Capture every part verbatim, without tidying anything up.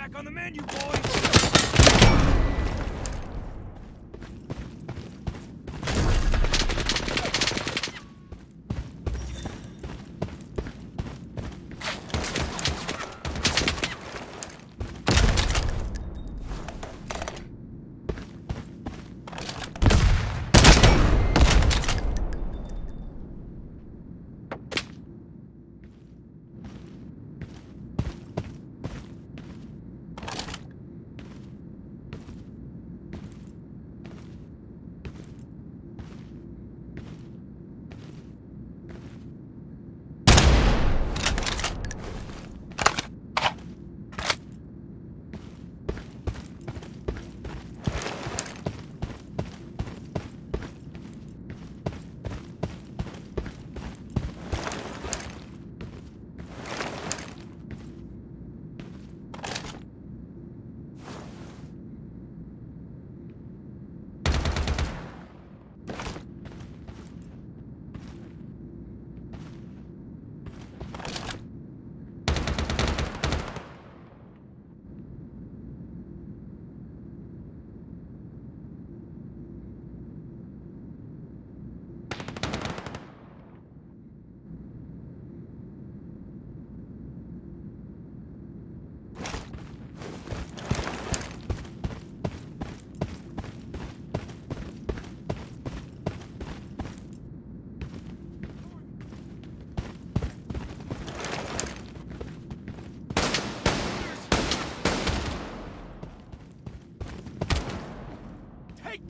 Back on the menu, boys! Take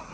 this!